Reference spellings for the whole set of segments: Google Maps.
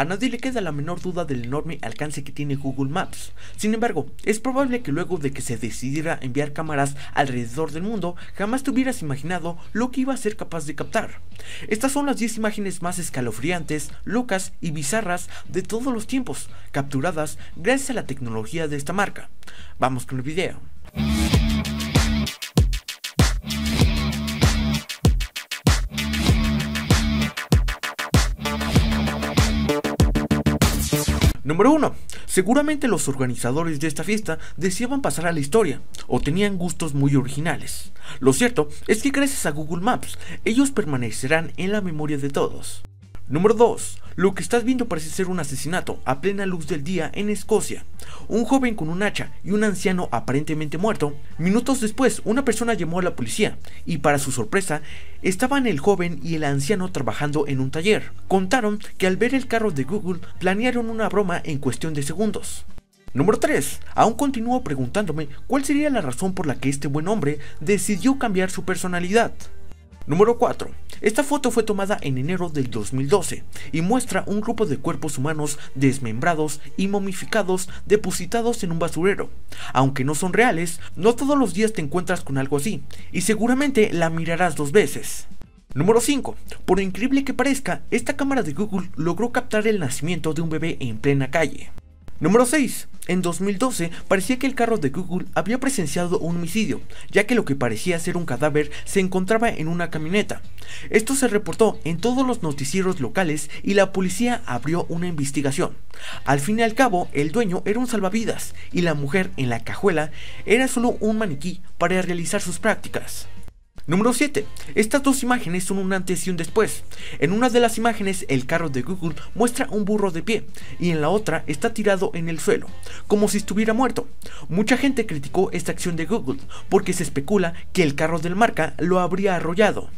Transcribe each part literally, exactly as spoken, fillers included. A nadie le queda la menor duda del enorme alcance que tiene Google Maps. Sin embargo, es probable que luego de que se decidiera enviar cámaras alrededor del mundo, jamás te hubieras imaginado lo que iba a ser capaz de captar. Estas son las diez imágenes más escalofriantes, locas y bizarras de todos los tiempos, capturadas gracias a la tecnología de esta marca. Vamos con el video. Número uno. Seguramente los organizadores de esta fiesta deseaban pasar a la historia o tenían gustos muy originales. Lo cierto es que gracias a Google Maps, ellos permanecerán en la memoria de todos. Número dos. Lo que estás viendo parece ser un asesinato a plena luz del día en Escocia. Un joven con un hacha y un anciano aparentemente muerto. Minutos después, una persona llamó a la policía y, para su sorpresa, estaban el joven y el anciano trabajando en un taller. Contaron que al ver el carro de Google, planearon una broma en cuestión de segundos. Número tres. Aún continúo preguntándome cuál sería la razón por la que este buen hombre decidió cambiar su personalidad. Número cuatro. Esta foto fue tomada en enero del dos mil doce y muestra un grupo de cuerpos humanos desmembrados y momificados depositados en un basurero. Aunque no son reales, no todos los días te encuentras con algo así y seguramente la mirarás dos veces. Número cinco. Por increíble que parezca, esta cámara de Google logró captar el nacimiento de un bebé en plena calle. Número seis. En dos mil doce parecía que el carro de Google había presenciado un homicidio, ya que lo que parecía ser un cadáver se encontraba en una camioneta. Esto se reportó en todos los noticieros locales y la policía abrió una investigación. Al fin y al cabo, el dueño era un salvavidas y la mujer en la cajuela era solo un maniquí para realizar sus prácticas. Número siete. Estas dos imágenes son un antes y un después. En una de las imágenes el carro de Google muestra un burro de pie y en la otra está tirado en el suelo, como si estuviera muerto. Mucha gente criticó esta acción de Google porque se especula que el carro del marca lo habría arrollado.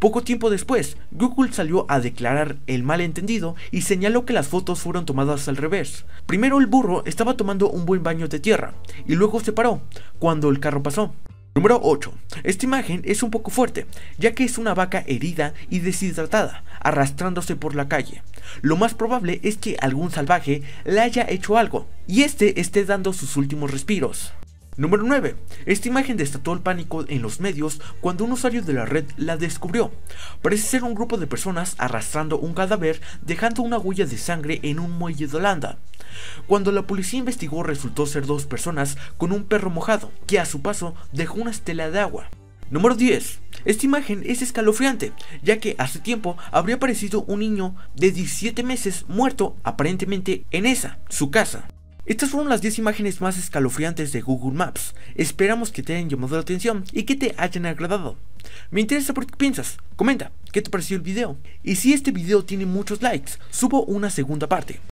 Poco tiempo después, Google salió a declarar el malentendido y señaló que las fotos fueron tomadas al revés. Primero el burro estaba tomando un buen baño de tierra y luego se paró cuando el carro pasó. Número ocho. Esta imagen es un poco fuerte, ya que es una vaca herida y deshidratada, arrastrándose por la calle. Lo más probable es que algún salvaje le haya hecho algo, y este esté dando sus últimos respiros. Número nueve. Esta imagen desató el pánico en los medios cuando un usuario de la red la descubrió. Parece ser un grupo de personas arrastrando un cadáver, dejando una huella de sangre en un muelle de Holanda. Cuando la policía investigó, resultó ser dos personas con un perro mojado, que a su paso dejó una estela de agua. Número diez. Esta imagen es escalofriante, ya que hace tiempo habría aparecido un niño de diecisiete meses muerto aparentemente en esa, su casa. Estas fueron las diez imágenes más escalofriantes de Google Maps. Esperamos que te hayan llamado la atención y que te hayan agradado. Me interesa por qué piensas, comenta, ¿qué te pareció el video? Y si este video tiene muchos likes, subo una segunda parte.